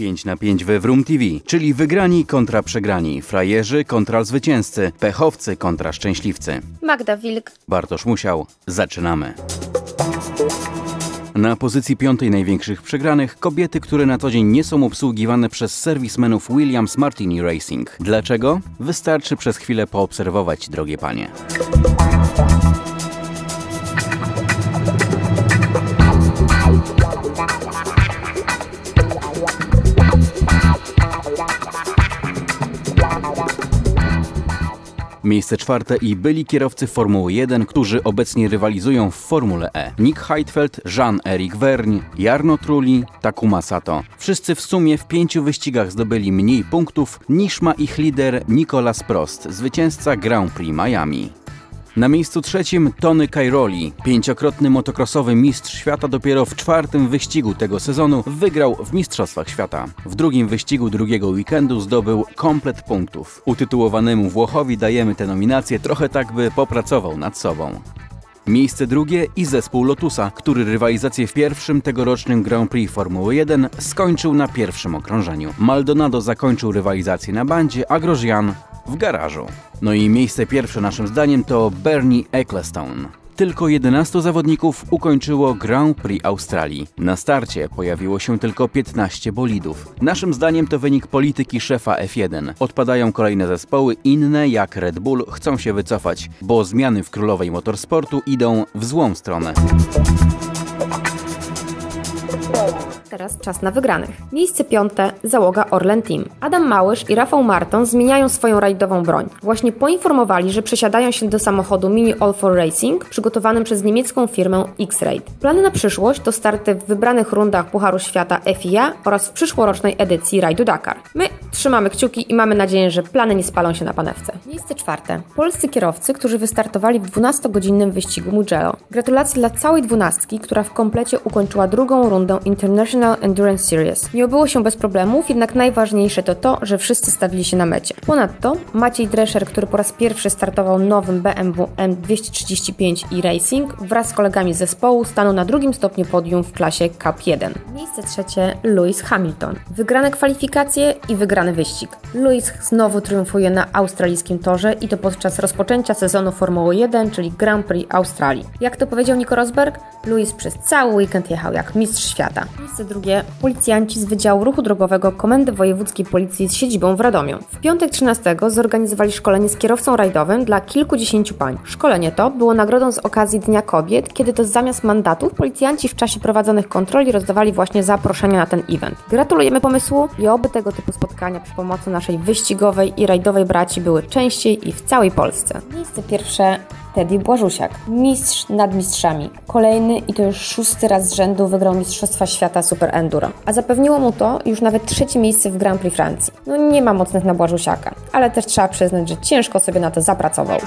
5 na 5 we Vroom TV, czyli wygrani kontra przegrani, frajerzy kontra zwycięzcy, pechowcy kontra szczęśliwcy. Magda Wilk, Bartosz Musiał. Zaczynamy. Na pozycji piątej największych przegranych kobiety, które na co dzień nie są obsługiwane przez serwismenów Williams Martini Racing. Dlaczego? Wystarczy przez chwilę poobserwować, drogie panie. Miejsce czwarte i byli kierowcy Formuły 1, którzy obecnie rywalizują w Formule E. Nick Heidfeld, Jean-Eric Vergne, Jarno Trulli, Takuma Sato. Wszyscy w sumie w 5 wyścigach zdobyli mniej punktów niż ma ich lider Nicolas Prost, zwycięzca Grand Prix Miami. Na miejscu trzecim Tony Cairoli, pięciokrotny motokrosowy mistrz świata, dopiero w czwartym wyścigu tego sezonu wygrał w Mistrzostwach Świata. W drugim wyścigu drugiego weekendu zdobył komplet punktów. Utytułowanemu Włochowi dajemy tę nominację trochę tak, by popracował nad sobą. Miejsce drugie i zespół Lotusa, który rywalizację w pierwszym tegorocznym Grand Prix Formuły 1 skończył na pierwszym okrążeniu. Maldonado zakończył rywalizację na bandzie, a Grosjean w garażu. No i miejsce pierwsze naszym zdaniem to Bernie Ecclestone. Tylko 11 zawodników ukończyło Grand Prix Australii. Na starcie pojawiło się tylko 15 bolidów. Naszym zdaniem to wynik polityki szefa F1. Odpadają kolejne zespoły, inne jak Red Bull chcą się wycofać, bo zmiany w królowej motorsportu idą w złą stronę. Teraz czas na wygranych. Miejsce piąte, załoga Orlen Team. Adam Małysz i Rafał Martin zmieniają swoją rajdową broń. Właśnie poinformowali, że przesiadają się do samochodu Mini All4 Racing, przygotowanym przez niemiecką firmę X-Raid. Plany na przyszłość to starty w wybranych rundach Pucharu Świata FIA oraz w przyszłorocznej edycji rajdu Dakar. My trzymamy kciuki i mamy nadzieję, że plany nie spalą się na panewce. Miejsce czwarte. Polscy kierowcy, którzy wystartowali w 12-godzinnym wyścigu Mugello. Gratulacje dla całej dwunastki, która w komplecie ukończyła drugą rundę International Endurance Series. Nie obyło się bez problemów, jednak najważniejsze to to, że wszyscy stawili się na mecie. Ponadto Maciej Drescher, który po raz pierwszy startował nowym BMW M235 i Racing, wraz z kolegami z zespołu stanął na drugim stopniu podium w klasie Cup 1. Miejsce trzecie Lewis Hamilton. Wygrane kwalifikacje i wygrany wyścig. Lewis znowu triumfuje na australijskim torze i to podczas rozpoczęcia sezonu Formuły 1, czyli Grand Prix Australii. Jak to powiedział Nico Rosberg, Lewis przez cały weekend jechał jak mistrz świata. Miejsce drugie policjanci z Wydziału Ruchu Drogowego Komendy Wojewódzkiej Policji z siedzibą w Radomiu. W piątek 13 zorganizowali szkolenie z kierowcą rajdowym dla kilkudziesięciu pań. Szkolenie to było nagrodą z okazji Dnia Kobiet, kiedy to zamiast mandatów policjanci w czasie prowadzonych kontroli rozdawali właśnie zaproszenia na ten event. Gratulujemy pomysłu i oby tego typu spotkania przy pomocy naszej wyścigowej i rajdowej braci były częściej i w całej Polsce. Miejsce pierwsze Teddy Błażusiak. Mistrz nad mistrzami. Kolejny i to już 6. raz z rzędu wygrał Mistrzostwa Świata Super Enduro. A zapewniło mu to już nawet 3. miejsce w Grand Prix Francji. No nie ma mocnych na Błażusiaka, ale też trzeba przyznać, że ciężko sobie na to zapracował.